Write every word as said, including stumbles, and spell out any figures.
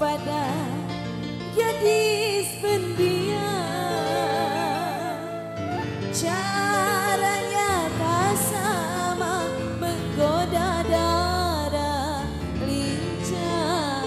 daripada jadi pendiam. Caranya tak sama menggoda dada lincah.